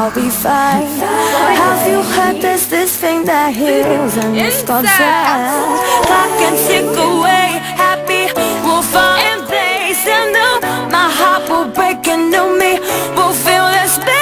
I'll be fine. Have you heard there's this thing that heals and it's gone sad? I can take away happy, will fall in place, and now my heart will break and know me will feel this pain.